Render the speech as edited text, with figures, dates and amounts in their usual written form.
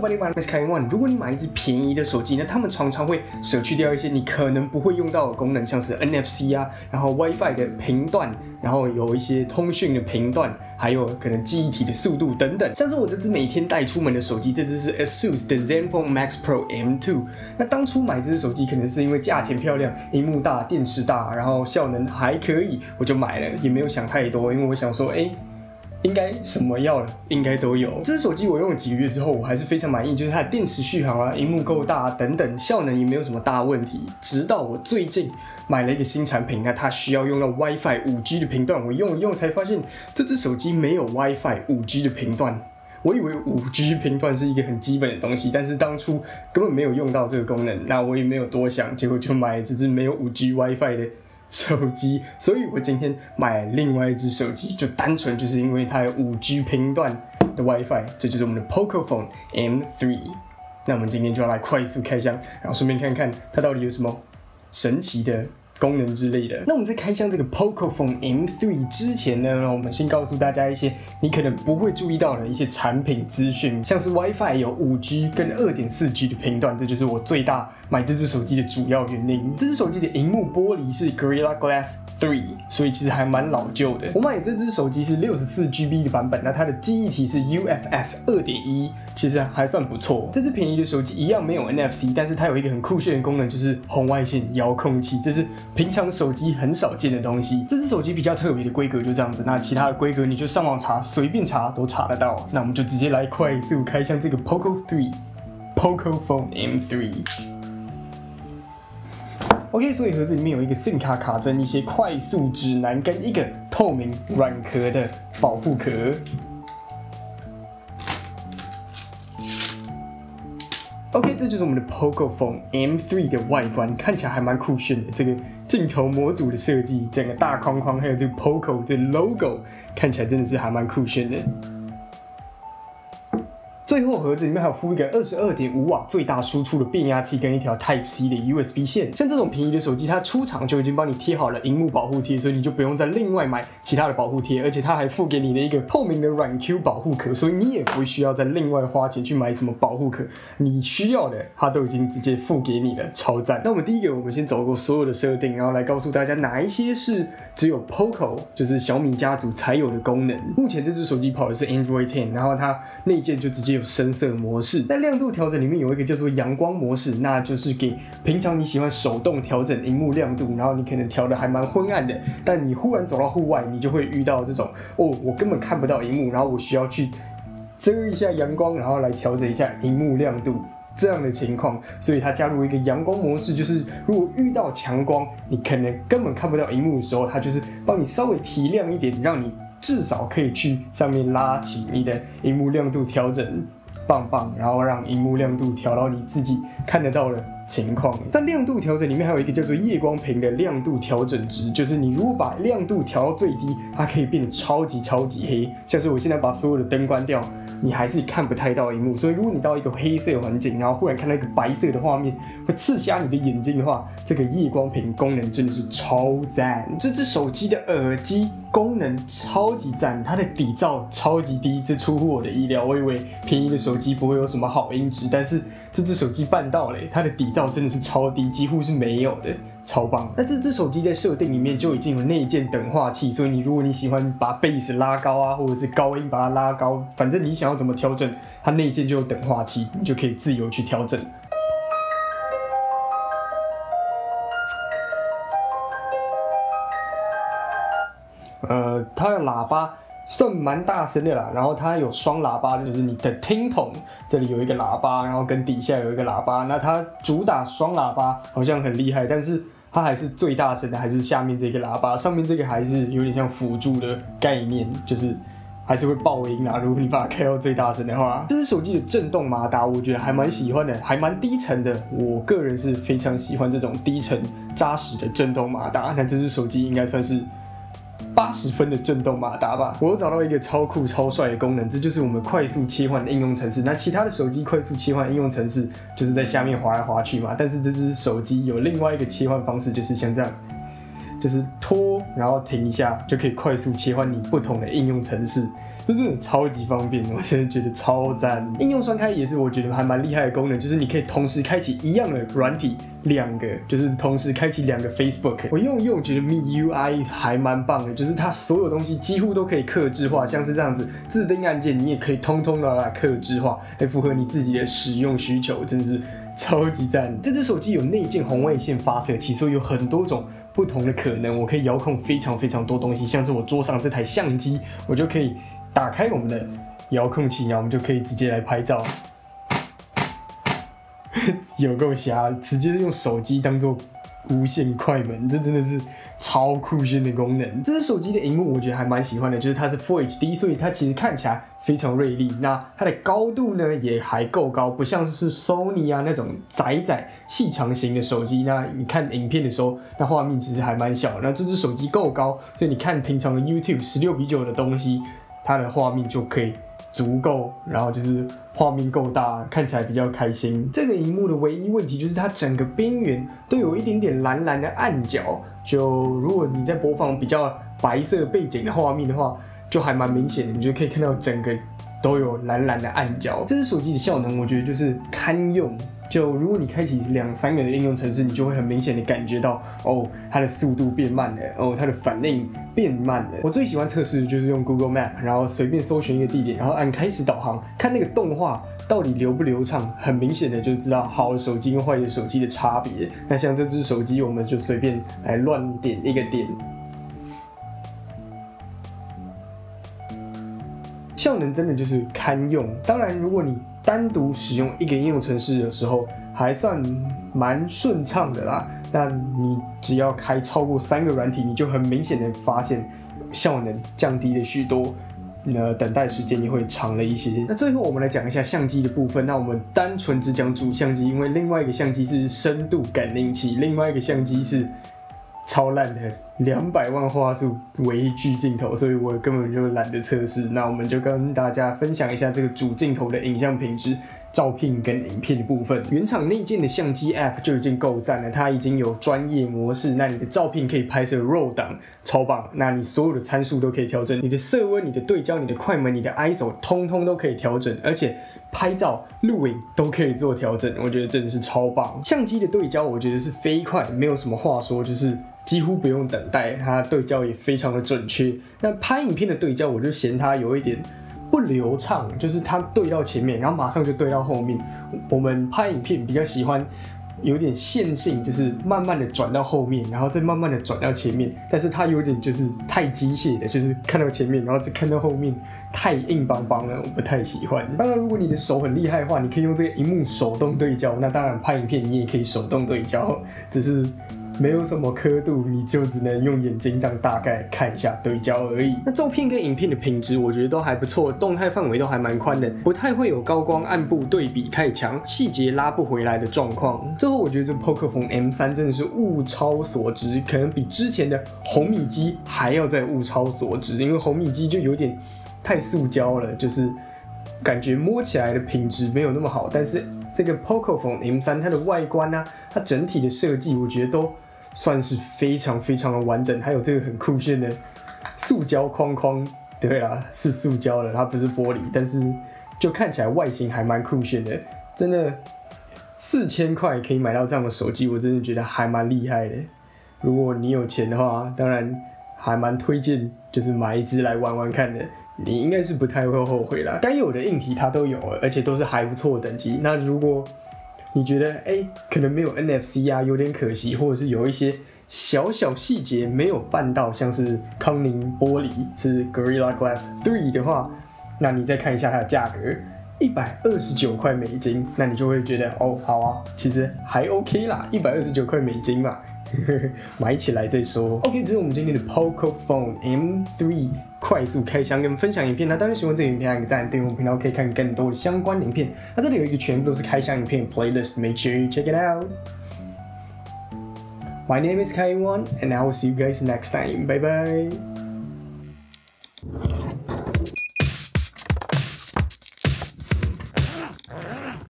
Nobody Wants Kai Wan。如果你买一只便宜的手机呢，他们常常会舍去掉一些你可能不会用到的功能，像是 NFC 啊，然后 WiFi 的频段，然后有一些通讯的频段，还有可能记忆体的速度等等。像是我这只每天带出门的手机，这只是 Asus 的 Zenfone Max Pro M2。那当初买这只手机可能是因为价钱漂亮，屏幕大，电池大，然后效能还可以，我就买了，也没有想太多，因为我想说，应该什么药了，应该都有。这只手机我用了几个月之后，我还是非常满意，就是它的电池续航啊，屏幕够大啊，等等，效能也没有什么大问题。直到我最近买了一个新产品，那它需要用到 WiFi 5G 的频段，我用一用才发现这只手机没有 WiFi 5G 的频段。我以为 5G 频段是一个很基本的东西，但是当初根本没有用到这个功能，那我也没有多想，结果就买了这只没有 5G WiFi 的手机，所以我今天买另外一只手机，就单纯就是因为它有 5G 频段的 WiFi， 这就是我们的 Pocophone M3。那我们今天就要来快速开箱，然后顺便看看它到底有什么神奇的功能之类的。那我们在开箱这个 Pocophone M3 之前呢，我们先告诉大家一些你可能不会注意到的一些产品资讯，像是 WiFi 有 5G 跟 2.4G 的频段，这就是我最大买这只手机的主要原因。这只手机的屏幕玻璃是 Gorilla Glass 3， 所以其实还蛮老旧的。我买这只手机是 64GB 的版本，那它的记忆体是 UFS 2.1， 其实还算不错。这只便宜的手机一样没有 NFC， 但是它有一个很酷炫的功能，就是红外线遥控器，这是平常手机很少见的东西。这只手机比较特别的规格就这样子，那其他的规格你就上网查，随便查都查得到。那我们就直接来快速开箱这个 Pocophone M3。OK， 所以盒子里面有一个 SIM 卡卡针、一些快速指南跟一个透明软壳的保护壳。OK， 这就是我们的 Pocophone M3 的外观，看起来还蛮酷炫的。这个镜头模组的设计，整个大框框，还有这个 Poco 的 logo， 看起来真的是还蛮酷炫的。最后盒子里面还有附一个 22.5瓦最大输出的变压器跟一条 Type C 的 USB 线。像这种便宜的手机，它出厂就已经帮你贴好了屏幕保护贴，所以你就不用再另外买其他的保护贴，而且它还附给你的一个透明的软 Q 保护壳，所以你也不需要再另外花钱去买什么保护壳，你需要的它都已经直接附给你了，超赞。那我们第一个，我们先走过所有的设定，然后来告诉大家哪一些是只有 Poco 就是小米家族才有的功能。目前这只手机跑的是 Android 10， 然后它内建就直接有深色模式，在亮度调整里面有一个叫做阳光模式，那就是给平常你喜欢手动调整屏幕亮度，然后你可能调的还蛮昏暗的，但你忽然走到户外，你就会遇到这种我根本看不到屏幕，然后我需要去遮一下阳光，然后来调整一下屏幕亮度这样的情况，所以它加入一个阳光模式，就是如果遇到强光，你可能根本看不到屏幕的时候，它就是帮你稍微提亮一点，让你至少可以去上面拉起你的屏幕亮度调整，棒棒，然后让屏幕亮度调到你自己看得到的情况。在亮度调整里面还有一个叫做夜光屏的亮度调整值，就是你如果把亮度调到最低，它可以变得超级黑。像是我现在把所有的灯关掉，你还是看不太到屏幕，所以如果你到一个黑色环境，然后忽然看到一个白色的画面，会刺瞎你的眼睛的话，这个夜光屏功能真的是超赞。这只手机的耳机功能超级赞，它的底噪超级低，这出乎我的意料。我以为便宜的手机不会有什么好音质，但是这只手机办到了，它的底噪真的是超低，几乎是没有的，超棒。那这只手机在设定里面就已经有内建等化器，所以你如果你喜欢把 bass 拉高啊，或者是高音把它拉高，反正你想要怎么调整，它内建就有等化器，你就可以自由去调整。它的喇叭算蛮大声的啦，然后它有双喇叭，就是你的听筒这里有一个喇叭，然后跟底下有一个喇叭。那它主打双喇叭好像很厉害，但是它还是最大声的还是下面这个喇叭，上面这个还是有点像辅助的概念，就是还是会爆音啦，如果你把它开到最大声的话。这只手机的震动马达我觉得还蛮喜欢的，还蛮低沉的，我个人是非常喜欢这种低沉扎实的震动马达。那这只手机应该算是80分的震动马达吧。我又找到一个超酷超帅的功能，这就是我们快速切换的应用程式。那其他的手机快速切换应用程式就是在下面滑来滑去嘛，但是这只手机有另外一个切换方式，就是像这样，就是拖然后停一下就可以快速切换你不同的应用程式。这真的超级方便，我现在觉得超赞。应用双开也是我觉得还蛮厉害的功能，就是你可以同时开启一样的软体。 两个就是同时开启两个 Facebook， 我用一用觉得 MIUI 还蛮棒的，就是它所有东西几乎都可以客制化，像是这样子自定按键你也可以通通的来客制化，来符合你自己的使用需求，真是超级赞。这只手机有内建红外线发射器，所以有很多种不同的可能，我可以遥控非常多东西，像是我桌上这台相机，我就可以打开我们的遥控器，然后我们就可以直接来拍照。 有够瞎，直接用手机当做无线快门，这真的是超酷炫的功能。这只手机的屏幕我觉得还蛮喜欢的，就是它是 Full HD， 所以它其实看起来非常锐利。那它的高度呢也还够高，不像是 Sony 啊那种窄细长型的手机。那你看影片的时候，那画面其实还蛮小。那这只手机够高，所以你看平常的 YouTube 16:9的东西，它的画面就可以。 足够，然后就是画面够大，看起来比较开心。这个屏幕的唯一问题就是它整个边缘都有一点点蓝蓝的暗角，就如果你在播放比较白色背景的画面的话，就还蛮明显的，你就可以看到整个都有蓝蓝的暗角。这只手机的效能，我觉得就是堪用。 就如果你开启2-3个的应用程式，你就会很明显的感觉到，哦，它的速度变慢了，哦，它的反应变慢了。我最喜欢测试的就是用 Google Map， 然后随便搜寻一个地点，然后按开始导航，看那个动画到底流不流畅。很明显的就知道好的手机跟坏的手机的差别。那像这只手机，我们就随便来乱点一个点。 效能真的就是堪用。当然，如果你单独使用一个应用程式的时候，还算蛮顺畅的啦。那你只要开超过3个软体，你就很明显的发现效能降低了许多，等待时间也会长了一些。那最后我们来讲一下相机的部分。那我们单纯只讲主相机，因为另外一个相机是深度感应器，另外一个相机是超烂的。 200万画素微距镜头，所以我根本就懒得测试。那我们就跟大家分享一下这个主镜头的影像品质、照片跟影片的部分。原厂内建的相机 App 就已经够赞了，它已经有专业模式，那你的照片可以拍摄 RAW 档，超棒。那你所有的参数都可以调整，你的色温、你的对焦、你的快门、你的 ISO， 通通都可以调整，而且。 拍照、录影都可以做调整，我觉得真的是超棒。相机的对焦我觉得是飞快，没有什么话说，就是几乎不用等待，它对焦也非常的准确。那拍影片的对焦我就嫌它有一点不流畅，就是它对到前面，然后马上就对到后面。我们拍影片比较喜欢有点线性，就是慢慢的转到后面，然后再慢慢的转到前面。但是它有点就是太机械的，就是看到前面，然后再看到后面。 太硬邦邦了，我不太喜欢。当然，如果你的手很厉害的话，你可以用这个屏幕手动对焦。那当然，拍影片你也可以手动对焦，只是没有什么刻度，你就只能用眼睛这样大概看一下对焦而已。那照片跟影片的品质，我觉得都还不错，动态范围都还蛮宽的，不太会有高光暗部对比太强、细节拉不回来的状况。最后，我觉得这 Pocophone M3 真的是物超所值，可能比之前的红米机还要再物超所值，因为红米机就有点。 太塑胶了，就是感觉摸起来的品质没有那么好。但是这个 Pocophone M3 它的外观啊，它整体的设计，我觉得都算是非常的完整。还有这个很酷炫的塑胶框框，对啊，是塑胶的，它不是玻璃，但是就看起来外形还蛮酷炫的。真的，4000块可以买到这样的手机，我真的觉得还蛮厉害的。如果你有钱的话，当然还蛮推荐，就是买一支来玩玩看的。 你应该是不太会后悔啦，该有的硬体它都有了，而且都是还不错的等级。那如果你觉得可能没有 NFC 啊，有点可惜，或者是有一些小细节没有办到，像是康宁玻璃是 Gorilla Glass 3 的话，那你再看一下它的价格，129块美金，那你就会觉得哦，好啊，其实还 OK 啦，129块美金嘛。 买起来再说。OK， 这是我们今天的 Pocophone M3 快速开箱跟分享影片。那当然喜欢这个影片按个赞，对我们频道可以看更多的相关影片。那这里有一个全部都是开箱影片 playlist，make sure you check it out。My name is Kai Wan，and I will see you guys next time. Bye bye.